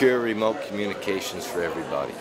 Secure remote communications for everybody.